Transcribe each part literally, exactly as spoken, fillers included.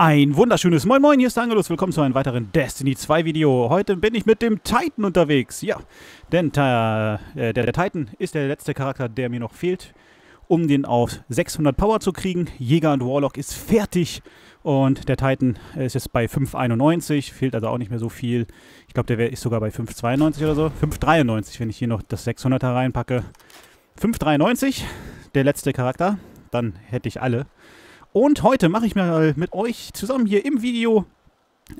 Ein wunderschönes Moin Moin, hier ist der Angelus, willkommen zu einem weiteren Destiny zwei Video. Heute bin ich mit dem Titan unterwegs, ja, denn äh, der, der Titan ist der letzte Charakter, der mir noch fehlt, um den auf sechshundert Power zu kriegen. Jäger und Warlock ist fertig und der Titan ist jetzt bei fünf Komma einundneunzig, fehlt also auch nicht mehr so viel. Ich glaube, der ist sogar bei fünf Komma zweiundneunzig oder so, fünf Komma dreiundneunzig, wenn ich hier noch das sechshunderter reinpacke. fünf Komma dreiundneunzig, der letzte Charakter, dann hätte ich alle. Und heute mache ich mal mit euch zusammen hier im Video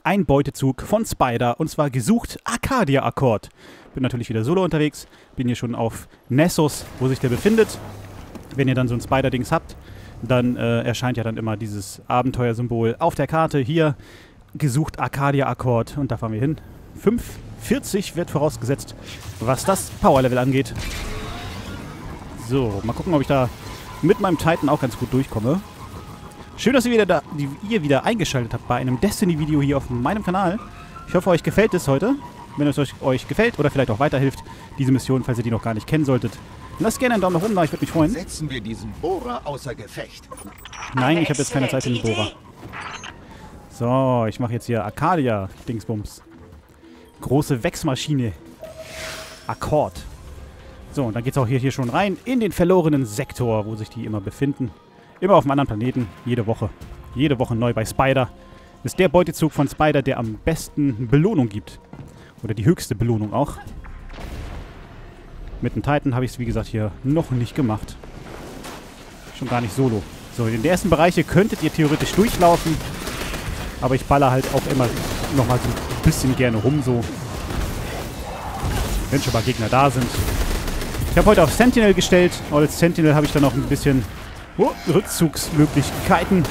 einen Beutezug von Spider, und zwar gesucht Arcadia Akkord. Bin natürlich wieder solo unterwegs, bin hier schon auf Nessus, wo sich der befindet. Wenn ihr dann so ein Spider-Dings habt, dann äh, erscheint ja dann immer dieses Abenteuersymbol auf der Karte. Hier gesucht Arcadia Akkord, und da fahren wir hin. fünf Komma vierzig wird vorausgesetzt, was das Powerlevel angeht. So, mal gucken, ob ich da mit meinem Titan auch ganz gut durchkomme. Schön, dass ihr wieder, da, die, ihr wieder eingeschaltet habt bei einem Destiny-Video hier auf meinem Kanal. Ich hoffe, euch gefällt es heute. Wenn es euch, euch gefällt oder vielleicht auch weiterhilft, diese Mission, falls ihr die noch gar nicht kennen solltet, lasst gerne einen Daumen nach oben da, ich würde mich freuen. Setzen wir diesen Bohrer außer Gefecht. Nein, ich habe jetzt keine Zeit für den Bohrer. So, ich mache jetzt hier Arcadia-Dingsbums. Große Wechsmaschine. Akkord. So, und dann geht es auch hier, hier schon rein in den verlorenen Sektor, wo sich die immer befinden. Immer auf einem anderen Planeten, jede Woche. Jede Woche neu bei Spider. Das ist der Beutezug von Spider, der am besten Belohnung gibt. Oder die höchste Belohnung auch. Mit dem Titan habe ich es, wie gesagt, hier noch nicht gemacht. Schon gar nicht solo. So, in den ersten Bereichen könntet ihr theoretisch durchlaufen. Aber ich baller halt auch immer nochmal so ein bisschen gerne rum, so. Wenn schon mal Gegner da sind. Ich habe heute auf Sentinel gestellt. Und als Sentinel habe ich dann noch ein bisschen... Oh, Rückzugsmöglichkeiten,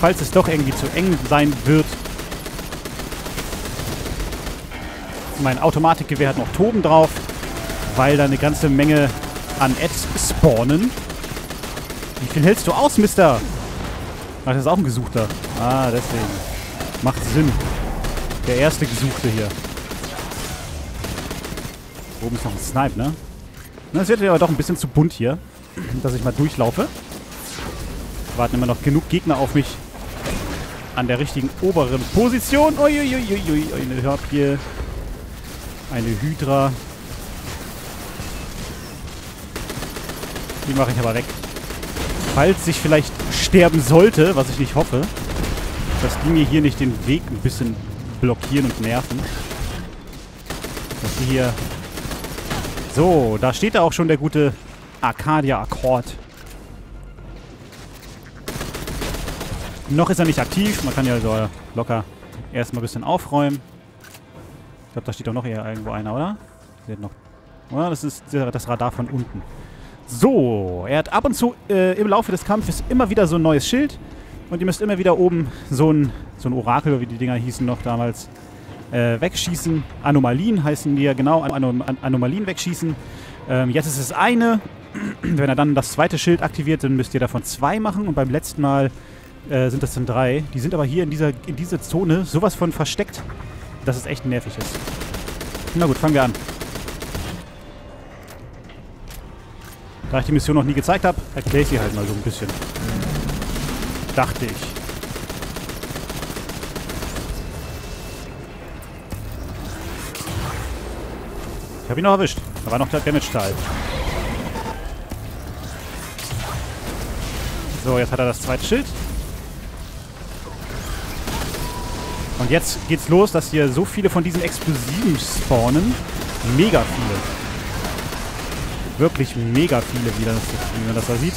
falls es doch irgendwie zu eng sein wird. Mein Automatikgewehr hat noch Toben drauf, weil da eine ganze Menge an Ads spawnen. Wie viel hältst du aus, Mister? Ach, das ist auch ein Gesuchter. Ah, deswegen. Macht Sinn. Der erste Gesuchte hier. Oben ist noch ein Snipe, ne? Es wird aber doch ein bisschen zu bunt hier, dass ich mal durchlaufe. Warten immer noch genug Gegner auf mich an der richtigen oberen Position. Uiuiuiui, eine Hörpie, eine Hydra. Die mache ich aber weg. Falls ich vielleicht sterben sollte, was ich nicht hoffe, dass die mir hier nicht den Weg ein bisschen blockieren und nerven. Dass die hier... So, da steht da auch schon der gute Arcadia Akkord. Noch ist er nicht aktiv. Man kann ja also locker erstmal ein bisschen aufräumen. Ich glaube, da steht doch noch eher irgendwo einer, oder? Der hat noch, oder? Das ist das Radar von unten. So, er hat ab und zu äh, im Laufe des Kampfes immer wieder so ein neues Schild. Und ihr müsst immer wieder oben so ein, so ein Orakel, wie die Dinger hießen noch damals, äh, wegschießen. Anomalien heißen die ja genau. Anom Anomalien wegschießen. Ähm, jetzt ist es eine. Wenn er dann das zweite Schild aktiviert, dann müsst ihr davon zwei machen. Und beim letzten Mal... Äh, sind das dann drei. Die sind aber hier in dieser, in dieser Zone sowas von versteckt, dass es echt nervig ist. Na gut, fangen wir an. Da ich die Mission noch nie gezeigt habe, erkläre ich sie halt mal so ein bisschen. Dachte ich. Ich habe ihn noch erwischt. Da war noch der Damage-Teil. So, jetzt hat er das zweite Schild. Und jetzt geht's los, dass hier so viele von diesen Explosiven spawnen. Mega viele. Wirklich mega viele wieder, wie man das da sieht.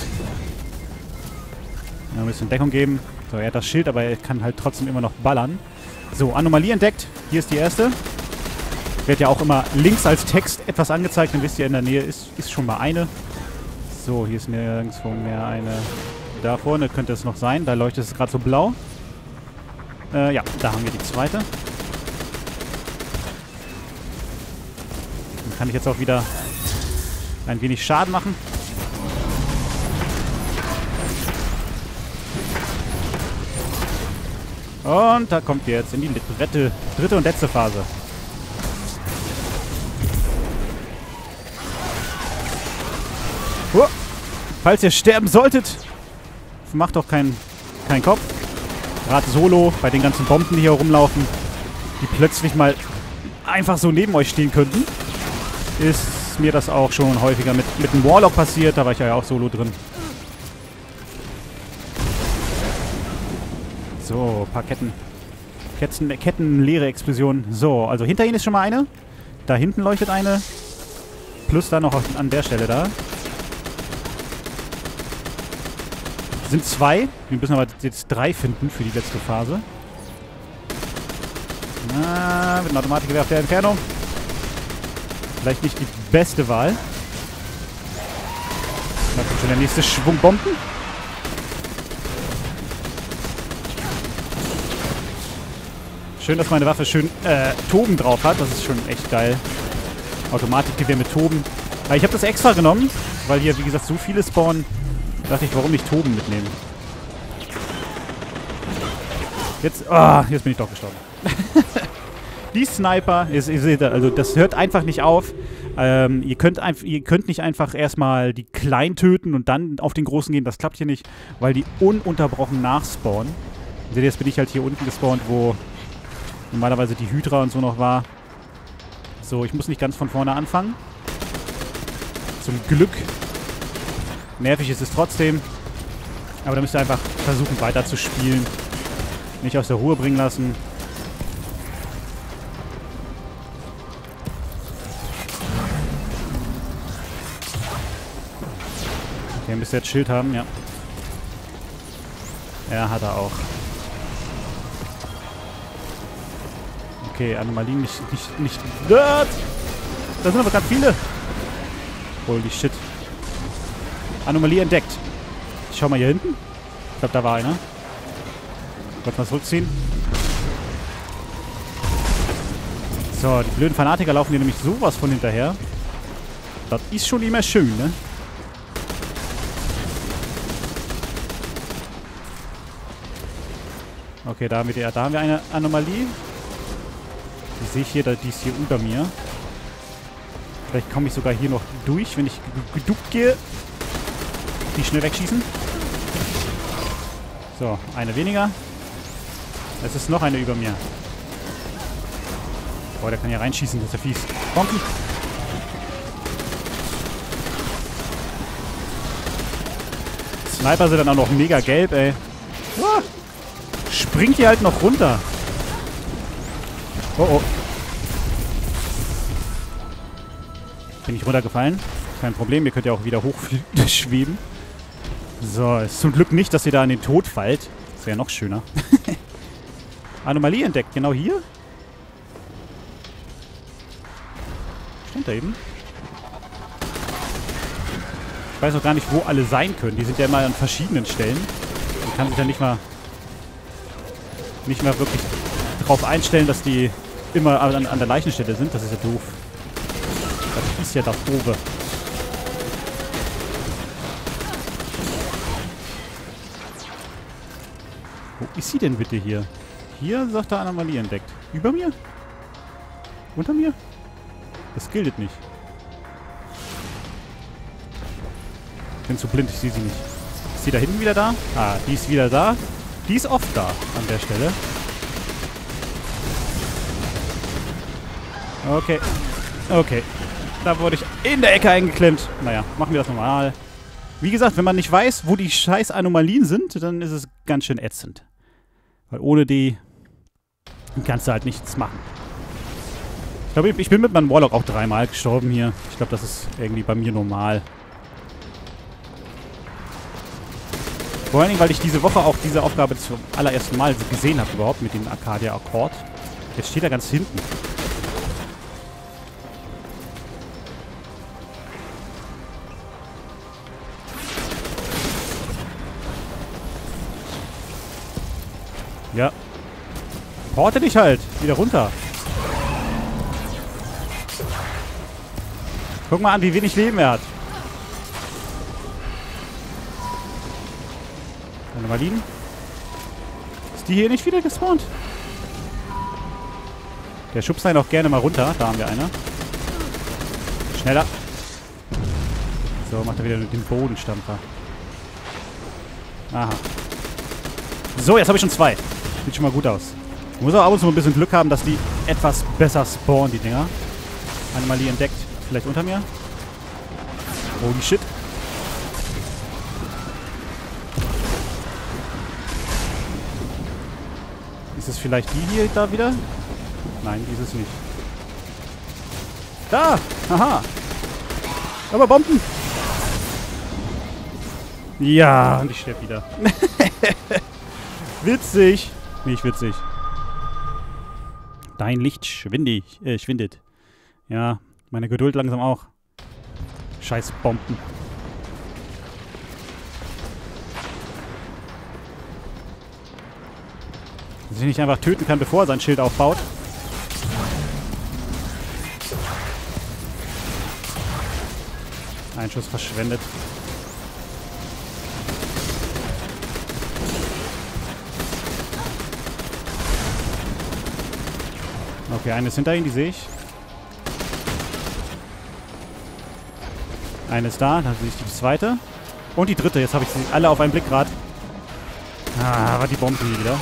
Ja, ein bisschen Deckung geben. So, er hat das Schild, aber er kann halt trotzdem immer noch ballern. So, Anomalie entdeckt. Hier ist die erste. Wird ja auch immer links als Text etwas angezeigt. Dann wisst ihr, in der Nähe ist, ist schon mal eine. So, hier ist nirgendwo mehr eine. Da vorne könnte es noch sein. Da leuchtet es gerade so blau. Äh, ja, da haben wir die zweite. Dann kann ich jetzt auch wieder ein wenig Schaden machen. Und da kommt ihr jetzt in die dritte, dritte und letzte Phase. Huh. Falls ihr sterben solltet, macht doch keinen keinen Kopf. gerade solo, bei den ganzen Bomben, die hier rumlaufen, die plötzlich mal einfach so neben euch stehen könnten, ist mir das auch schon häufiger mit, mit dem Warlock passiert. Da war ich ja auch solo drin. So, ein paar Ketten. Ketten, Ketten, leere Explosion. So, also hinter ihnen ist schon mal eine. Da hinten leuchtet eine. Plus da noch auf, an der Stelle da. Sind zwei. Wir müssen aber jetzt drei finden für die letzte Phase. Na, mit einer Automatikgewehr auf der Entfernung. Vielleicht nicht die beste Wahl. Da kommt schon der nächste Schwung Bomben. Schön, dass meine Waffe schön äh, Toben drauf hat. Das ist schon echt geil. Automatikgewehr mit Toben. Aber ich habe das extra genommen, weil hier, wie gesagt, so viele spawnen. Da dachte ich, warum nicht Toben mitnehmen? Jetzt, oh, jetzt bin ich doch gestorben. Die Sniper, ihr, ihr seht, also das hört einfach nicht auf. Ähm, ihr, könnt einf ihr könnt nicht einfach erstmal die kleinen töten und dann auf den großen gehen. Das klappt hier nicht, weil die ununterbrochen nachspawnen. Seht ihr, jetzt bin ich halt hier unten gespawnt, wo normalerweise die Hydra und so noch war. So, ich muss nicht ganz von vorne anfangen. Zum Glück. Nervig ist es trotzdem. Aber da müsst ihr einfach versuchen, weiter zu spielen. Nicht aus der Ruhe bringen lassen. Okay, müsste jetzt Schild haben, ja. Ja, hat er auch. Okay, Anomalien nicht... nicht, nicht. Da sind aber gerade viele. Holy shit. Anomalie entdeckt. Ich schau mal hier hinten. Ich glaube, da war einer. Wollt mal zurückziehen. So, die blöden Fanatiker laufen hier nämlich sowas von hinterher. Das ist schon immer schön, ne? Okay, da haben wir, die, da haben wir eine Anomalie. Die sehe ich hier, die ist hier unter mir. Vielleicht komme ich sogar hier noch durch, wenn ich geduckt gehe. Die schnell wegschießen. So, eine weniger. Es ist noch eine über mir. Boah, der kann ja reinschießen, das ist ja fies. Bonky. Sniper sind dann auch noch mega gelb, ey. Ah! Springt die halt noch runter. Oh oh. Bin ich runtergefallen? Kein Problem, ihr könnt ja auch wieder hochschweben. So, ist zum Glück nicht, dass ihr da in den Tod fallt. Das wäre noch schöner. Anomalie entdeckt, genau hier. Stimmt da eben. Ich weiß auch gar nicht, wo alle sein können. Die sind ja immer an verschiedenen Stellen. Man kann sich ja nicht mal nicht mal wirklich drauf einstellen, dass die immer an, an der gleichen Stelle sind. Das ist ja doof. Das ist ja das Doofe. Wo ist sie denn bitte hier? Hier sagt er Anomalie entdeckt. Über mir? Unter mir? Das gilt nicht. Ich bin zu blind, ich sehe sie nicht. Ist sie da hinten wieder da? Ah, die ist wieder da. Die ist oft da an der Stelle. Okay. Okay. Da wurde ich in der Ecke eingeklemmt. Naja, machen wir das normal. Wie gesagt, wenn man nicht weiß, wo die scheiß Anomalien sind, dann ist es ganz schön ätzend. Weil ohne die kannst du halt nichts machen. Ich glaube, ich bin mit meinem Warlock auch dreimal gestorben hier. Ich glaube, das ist irgendwie bei mir normal. Vor allen Dingen, weil ich diese Woche auch diese Aufgabe zum allerersten Mal gesehen habe überhaupt mit dem Arcadia Akkord. Jetzt steht er ganz hinten. Ja. Porte dich halt. Wieder runter. Guck mal an, wie wenig Leben er hat. Dann mal liegen. Ist die hier nicht wieder gespawnt? Der schubst einen auch gerne mal runter. Da haben wir einer. Schneller. So, macht er wieder den Bodenstampfer. Aha. So, jetzt habe ich schon zwei. Sieht schon mal gut aus. Man muss auch ab und zu ein bisschen Glück haben, dass die etwas besser spawnen, die Dinger. Anomalie entdeckt. Vielleicht unter mir. Holy shit. Ist es vielleicht die hier da wieder? Nein, die ist es nicht. Da! Aha! Aber Bomben! Ja, und ich sterbe wieder. Witzig! Nicht witzig. Dein Licht schwindig, äh, schwindet. Ja, meine Geduld langsam auch. Scheiß Bomben. Dass ich nicht einfach töten kann, bevor er sein Schild aufbaut. Ein Schuss verschwendet. Okay, eine ist hinter ihm, die sehe ich. Eine ist da, dann sehe ich die zweite. Und die dritte, jetzt habe ich sie alle auf einen Blick gerade. Ah, aber die Bomben hier wieder.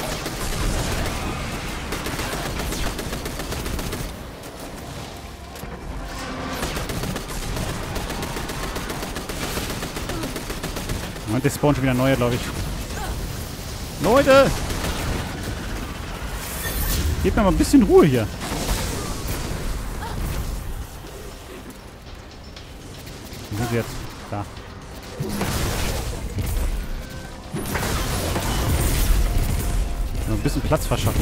Und das spawnt schon wieder neue, glaube ich. Leute! Gebt mir mal ein bisschen Ruhe hier. Wo sind sie jetzt? Da. Noch ein bisschen Platz verschaffen.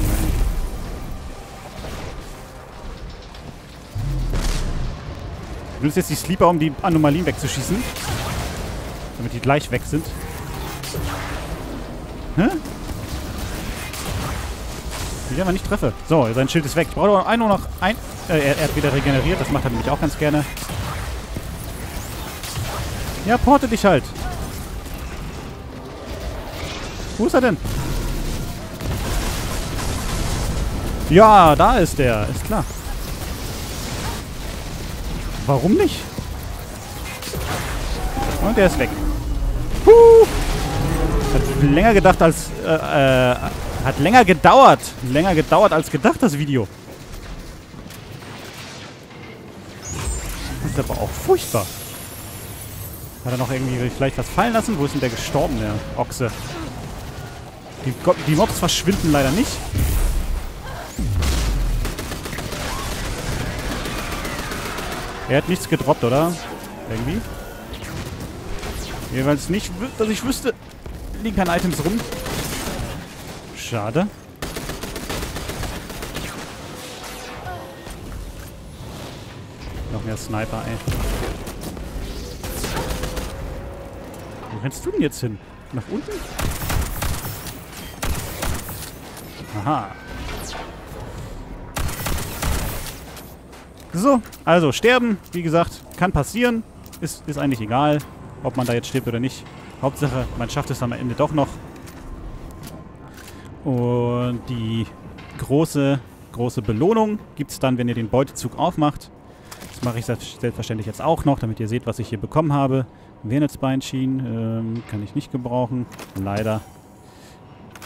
Ich benutze jetzt die Sleeper, um die Anomalien wegzuschießen. Damit die gleich weg sind. Hä? Die ich aber nicht treffe. So, sein Schild ist weg. Ich brauche doch einen noch ein. Äh, er, er hat wieder regeneriert. Das macht er nämlich auch ganz gerne. Ja, porte dich halt. Wo ist er denn? Ja, da ist der. Ist klar. Warum nicht? Und der ist weg. Puh. Hat länger gedacht als... Äh, äh, hat länger gedauert. Länger gedauert als gedacht, das Video. Das ist aber auch furchtbar. Hat er noch irgendwie vielleicht was fallen lassen? Wo ist denn der gestorben, der Ochse? Die, die Mobs verschwinden leider nicht. Er hat nichts gedroppt, oder? Irgendwie. Jeweils nicht, dass ich wüsste. Liegen keine Items rum. Schade. Noch mehr Sniper, ey. Wo rennst du denn jetzt hin? Nach unten? Aha. So, also sterben, wie gesagt, kann passieren. Ist, ist eigentlich egal, ob man da jetzt stirbt oder nicht. Hauptsache, man schafft es am Ende doch noch. Und die große, große Belohnung gibt es dann, wenn ihr den Beutezug aufmacht. Das mache ich selbstverständlich jetzt auch noch, damit ihr seht, was ich hier bekommen habe. Wernitzbeinschienen ähm, kann ich nicht gebrauchen, leider.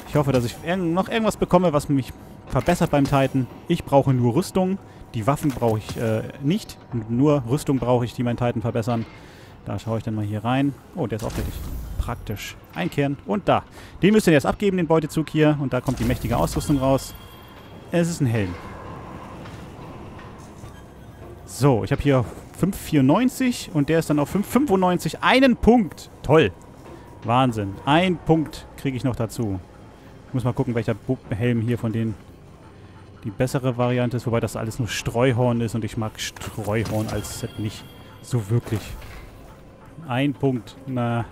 Ich hoffe, dass ich noch irgendwas bekomme, was mich verbessert beim Titan. Ich brauche nur Rüstung, die Waffen brauche ich äh, nicht. Nur Rüstung brauche ich, die mein Titan verbessern. Da schaue ich dann mal hier rein. Oh, der ist auch fertig. Praktisch. Einkehren und da. Den müsst ihr jetzt abgeben, den Beutezug hier. Und da kommt die mächtige Ausrüstung raus. Es ist ein Helm. So, ich habe hier fünf Komma vierundneunzig und der ist dann auf fünf Komma fünfundneunzig. Einen Punkt. Toll. Wahnsinn. Ein Punkt kriege ich noch dazu. Ich muss mal gucken, welcher Helm hier von denen die bessere Variante ist. Wobei das alles nur Streuhorn ist und ich mag Streuhorn als Set nicht so wirklich. Ein Punkt. Na...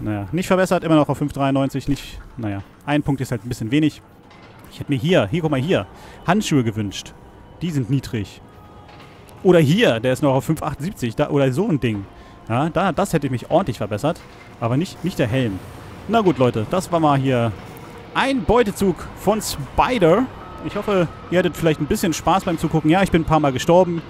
Naja, nicht verbessert, immer noch auf fünf Komma dreiundneunzig, nicht... Naja, ein Punkt ist halt ein bisschen wenig. Ich hätte mir hier, hier, guck mal hier, Handschuhe gewünscht. Die sind niedrig. Oder hier, der ist noch auf fünf Komma achtundsiebzig, da, oder so ein Ding. Ja, da, das hätte ich mich ordentlich verbessert, aber nicht, nicht der Helm. Na gut, Leute, das war mal hier ein Beutezug von Spider. Ich hoffe, ihr hattet vielleicht ein bisschen Spaß beim Zugucken. Ja, ich bin ein paar Mal gestorben,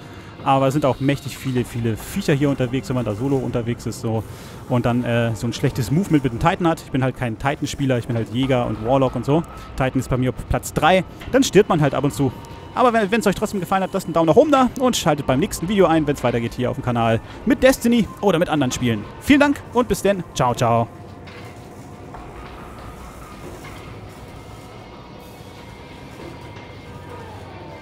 Aber es sind auch mächtig viele, viele Viecher hier unterwegs, wenn man da solo unterwegs ist so. Und dann äh, so ein schlechtes Movement mit dem Titan hat. Ich bin halt kein Titan-Spieler, ich bin halt Jäger und Warlock und so. Titan ist bei mir auf Platz drei. Dann stirbt man halt ab und zu. Aber wenn es euch trotzdem gefallen hat, lasst einen Daumen nach oben da und schaltet beim nächsten Video ein, wenn es weitergeht hier auf dem Kanal mit Destiny oder mit anderen Spielen. Vielen Dank und bis dann. Ciao, ciao.